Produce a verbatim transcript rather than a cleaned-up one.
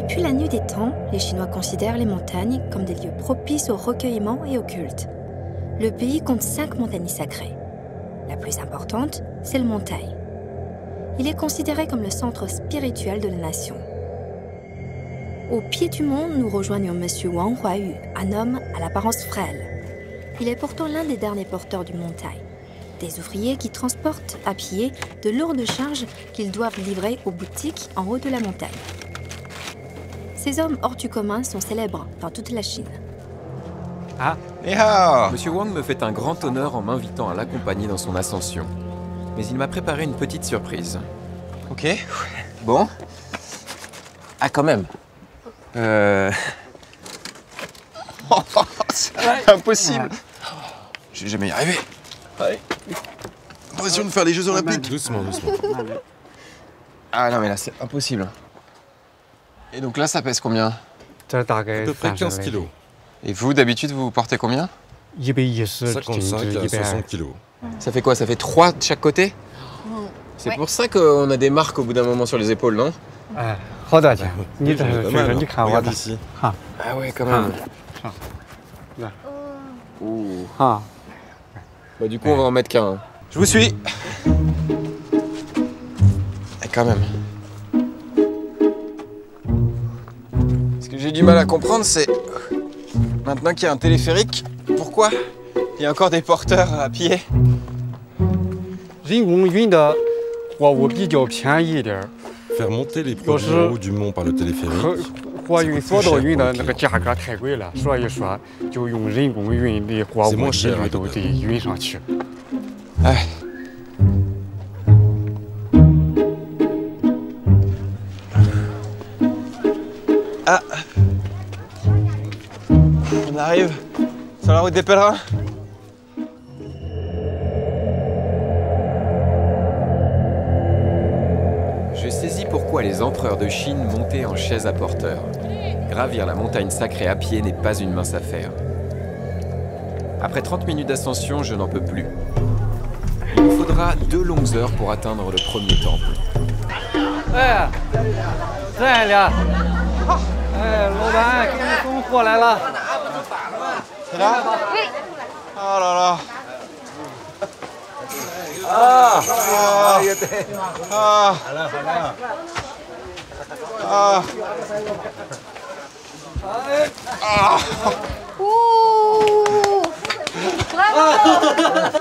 Depuis la nuit des temps, les Chinois considèrent les montagnes comme des lieux propices au recueillement et au culte. Le pays compte cinq montagnes sacrées. La plus importante, c'est le Mont Tai. Il est considéré comme le centre spirituel de la nation. Au pied du mont, nous rejoignons M. Wang Huayu, un homme à l'apparence frêle. Il est pourtant l'un des derniers porteurs du Mont Tai, des ouvriers qui transportent à pied de lourdes charges qu'ils doivent livrer aux boutiques en haut de la montagne. Ces hommes hors du commun sont célèbres dans toute la Chine. Ah, Monsieur Wang me fait un grand honneur en m'invitant à l'accompagner dans son ascension. Mais il m'a préparé une petite surprise. Ok, bon. Ah, quand même. Euh... Oh, c'est impossible. J'ai jamais y arrivé. Impression de faire les Jeux Olympiques. Doucement, doucement. Ah non, mais là, c'est impossible. Et donc là, ça pèse combien? À peu près quinze kilos. Et vous, d'habitude, vous portez combien? cinquante-cinq à soixante kilos. Ça fait quoi? Ça fait trois de chaque côté? C'est pour ça qu'on a des marques au bout d'un moment sur les épaules, non? Ah ouais, quand même. Ouh. Bah du coup, on va en mettre qu'un. Je vous suis. Et quand même. Ce que j'ai du mal à comprendre, c'est maintenant qu'il y a un téléphérique, pourquoi il y a encore des porteurs à pied? Faire monter les produits en haut du mont par le téléphérique. C'est moins cher. Ah. ah On arrive sur la route des pèlerins. Je saisis pourquoi les empereurs de Chine montaient en chaise à porteurs. Gravir la montagne sacrée à pied n'est pas une mince affaire. Après trente minutes d'ascension, je n'en peux plus. Il nous faudra deux longues heures pour atteindre le premier temple. Ah, ah, ah, ah, ah, ah. Bravo.